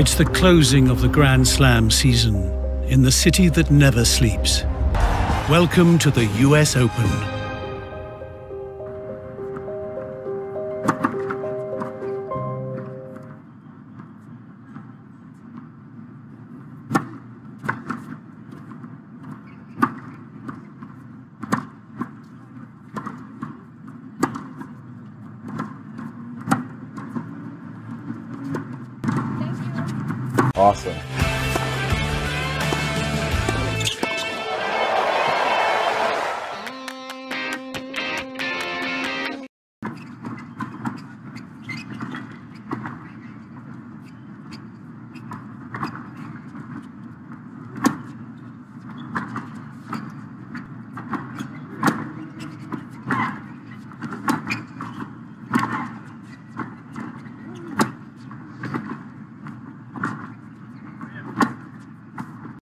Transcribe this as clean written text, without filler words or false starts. It's the closing of the Grand Slam season in the city that never sleeps. Welcome to the US Open. Awesome.